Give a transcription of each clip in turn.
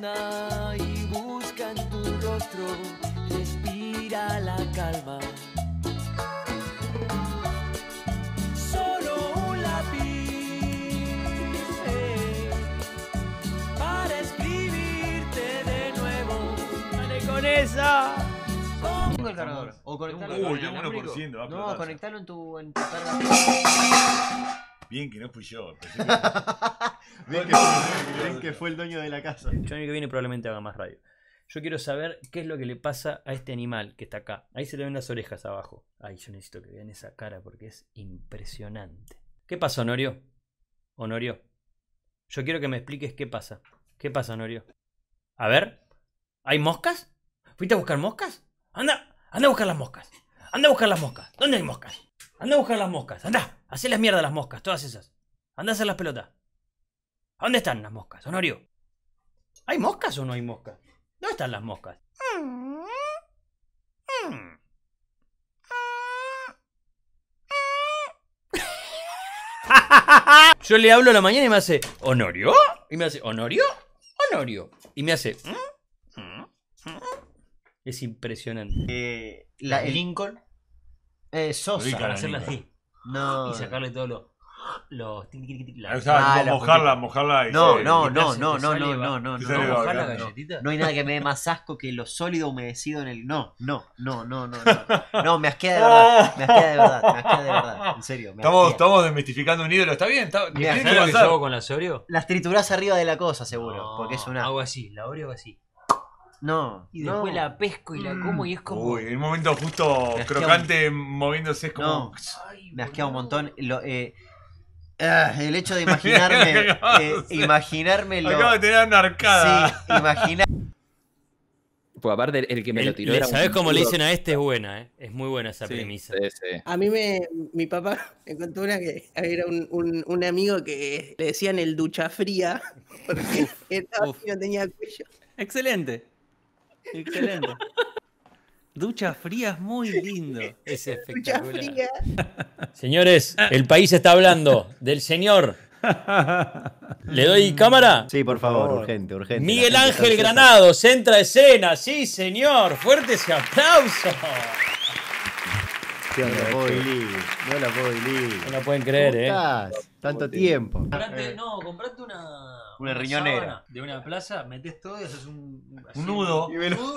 mañana y buscan tu rostro, respira la calma. Con esa. Pongo el cargador. O conectarlo. Uy, yo 1%. No, conectarlo en tu cargador. Bien que no fui yo. Que... bien que fue el dueño de la casa. Yo el año que viene probablemente haga más radio. Yo quiero saber qué es lo que le pasa a este animal que está acá. Ahí se le ven las orejas abajo. Ay, yo necesito que vean esa cara porque es impresionante. ¿Qué pasa, Honorio? Honorio. Yo quiero que me expliques qué pasa. ¿Qué pasa, Honorio? A ver. ¿Hay moscas? ¿Fuiste a buscar moscas? Anda a buscar las moscas. Anda a buscar las moscas. ¿Dónde hay moscas? Anda a buscar las moscas. Anda, hacé las mierdas las moscas, todas esas. Anda a hacer las pelotas. ¿A dónde están las moscas, Honorio? ¿Hay moscas o no hay moscas? ¿Dónde están las moscas? Yo le hablo a la mañana y me hace Honorio. Y me hace Honorio. Honorio. Y me hace... Es impresionante. Lincoln. Sosa. Para hacerla así. No. Y sacarle todos los. Mojarla y No. Mojar la galletita. No hay nada que me dé más asco que lo sólido humedecido en el. No. No, me asquea de verdad. En serio. Estamos desmistificando un ídolo. Está bien. ¿Qué te pasó con las Oreo? Las triturás arriba de la cosa, seguro. Porque es una. Hago así. La Oreo así. No. Y después la pesco y la como y es como... Uy, el momento justo crocante moviéndose es como... No. Ay, me asquea un montón. El hecho de imaginarme... imaginármelo... Acabo de tener una arcada. Sí, imaginar... Pues aparte el que me lo tiró... ¿Sabes cómo le dicen a este? Es buena, ¿eh? Es muy buena esa premisa. Sí. A mí mi papá me contó una que era un amigo que le decían el ducha fría porque no tenía cuello. Excelente. Excelente. Ducha fría es muy lindo. Es espectacular. Ducha fría. Señores, el país está hablando del señor. ¿Le doy cámara? Sí, por favor, urgente, urgente. Miguel Ángel Granado, entra a escena. Sí, señor. Fuerte ese aplauso. No la puedo vivir. No la pueden creer, ¿eh? Tanto tiempo. Comprate una riñonera. De una plaza, metes todo y haces un nudo.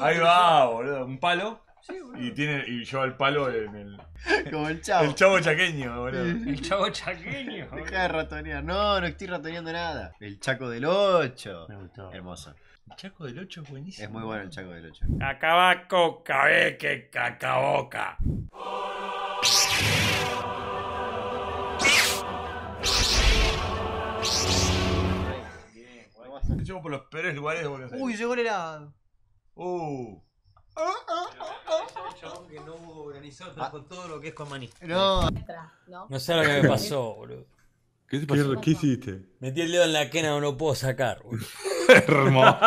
Ahí va, boludo. Un palo. Sí, bueno. Y lleva el palo en el. Como el chavo. El chavo chaqueño, boludo. El chavo chaqueño. Deja de ratonear. No estoy ratoneando nada. El Chaco del 8. Me gustó. Hermoso. El Chaco del 8 es buenísimo. Es muy bueno el Chaco del 8. Cacabaco, cabeque, cacaboca. Te llevo por los peores lugares de Buenos Aires. Uy, llegó el helado. Que no hubo organizado con todo lo que es con maní. No sé lo que me pasó, boludo. ¿Qué te pasó? ¿Qué hiciste? Metí el dedo en la quena, no lo puedo sacar, boludo. Hermoso.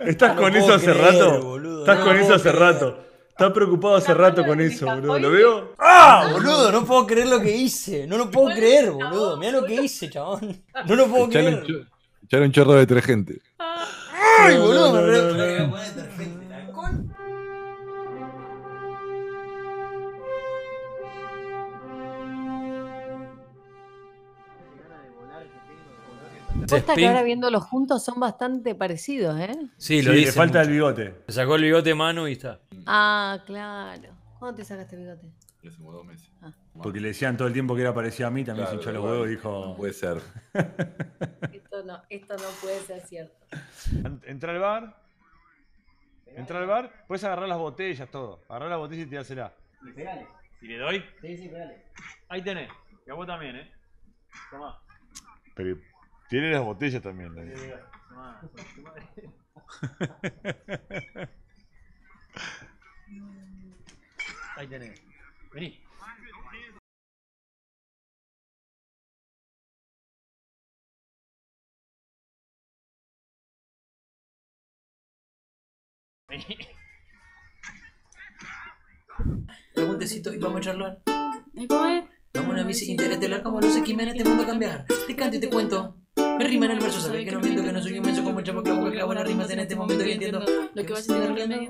Estás con eso hace rato. Estás con eso hace rato. Estás preocupado hace rato con eso, boludo. ¿Lo veo? ¡Ah! Boludo, no puedo creer lo que hice. No lo puedo creer, boludo. Mirá lo que hice, chabón. No lo puedo creer. Echar un chorro de detergente. ¡Ay, boludo! Me voy a poner detergente. ¿Alcohol? Posta que ahora viéndolos juntos son bastante parecidos, ¿eh? Sí, lo dice. Le falta el bigote. Se sacó el bigote Manu y está. Ah, claro. ¿Cuándo te sacaste el bigote? Hace como 2 meses. Ah. Porque le decían todo el tiempo que era parecido a mí, también se hinchó los huevos y dijo... No puede ser. Esto no puede ser cierto. Entra al bar, puedes agarrar las botellas, todo. Agarrar las botellas y tirárselas. Pegale. ¿Y le doy? Sí, pegale. Ahí tenés. Y a vos también, ¿eh? Tomá. Pero... Tiene las botellas también. Ahí tenés. Vení. Preguntecito y vamos a charlar. ¿Y cómo es? Vamos a una bici interestelar como Luce Jiménez, te mando a cambiar. Te canto y te cuento. Me riman el verso, sabes que no miento, que no soy inmenso como el Chavo, que busca buenas rimas en este momento y entiendo lo que vas a entender.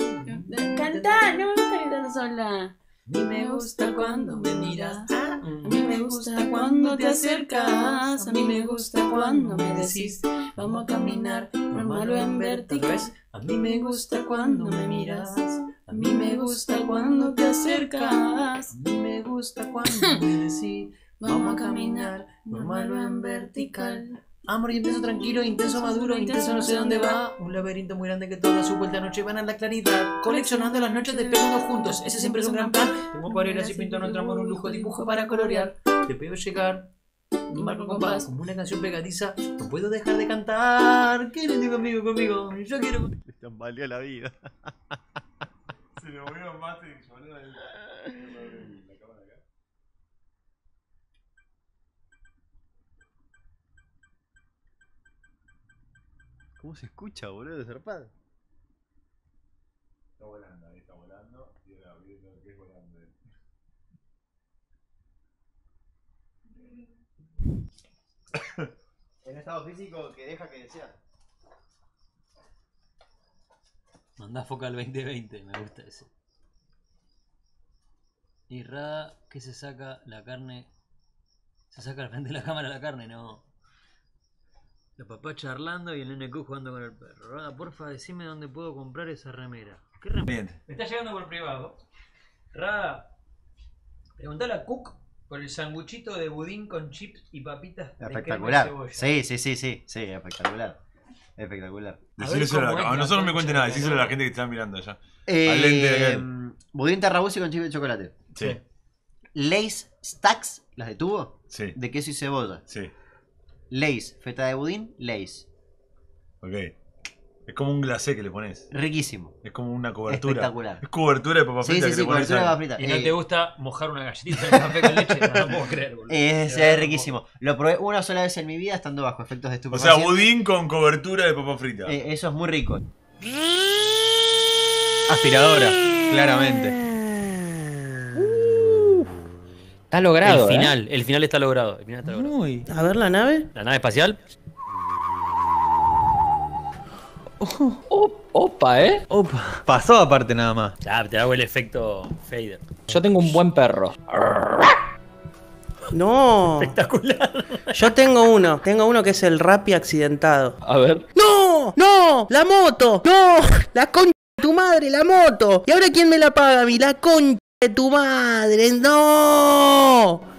Canta, no me gusta cantar sola. A mí me gusta cuando me miras, a mí me gusta cuando te acercas, a mí me gusta cuando me decís vamos a caminar, no es malo en vertical. A mí me gusta cuando me miras, a mí me gusta cuando te acercas, a mí me gusta cuando me decís vamos a caminar, no es malo en vertical. Amor intenso, tranquilo, intenso, maduro, intenso, no sé dónde va. Un laberinto muy grande que toda su vuelta noche van a la claridad. Coleccionando las noches despegando juntos, ese siempre es un gran plan. Tengo acuarelas y pinto nuestro amor un lujo, dibujo para colorear. Te veo llegar, marco compás, como una canción pegadiza. No puedo dejar de cantar. Quédate conmigo, conmigo, yo quiero. Le tambaleó la vida. Se le volvió Matrix, boludo. ¿Cómo se escucha, boludo? Zarpado. Está volando, ahí está volando. Y ahora viendo lo que es volando. En estado físico que deja que desear. Mandá foca al 2020, me gusta ese. Y Rada, ¿qué se saca la carne? ¿Se saca al frente de la cámara la carne? No. La papá charlando y el nene Q jugando con el perro. Rada, porfa, decime dónde puedo comprar esa remera. ¿Qué remera? Bien. Me está llegando por privado. Rada, preguntale a Cook por el sanguchito de budín con chips y papitas. Espectacular. De sí, espectacular. Espectacular. A nosotros no me cuente nada, decíselo a la gente que está mirando allá. Budín tarrabusi con chips de chocolate. Sí. Lace Stacks, las de tubo. Sí. De queso y cebolla. Sí. Lays, feta de budín, Lays. Ok. Es como un glacé que le pones. Riquísimo. Es como una cobertura. Espectacular. Es cobertura de papa frita. Sí, que cobertura de papa frita. Y no te gusta mojar una galletita de café con leche. No puedo creer, boludo. Es riquísimo. Lo probé una sola vez en mi vida estando bajo efectos de estupefacción. O sea, budín con cobertura de papa frita. Eso es muy rico. Aspiradora, claramente. Está logrado. El final está logrado. A ver la nave. La nave espacial. Opa, Opa. Pasó aparte nada más. Ah, te hago el efecto fader. Yo tengo un buen perro. No. Espectacular. Yo tengo uno. Tengo uno que es el Rappi accidentado. A ver. ¡No! ¡No! ¡La moto! ¡No! ¡La concha de tu madre! ¡La moto! ¿Y ahora quién me la paga a mí? ¡La concha de tu madre! ¡No!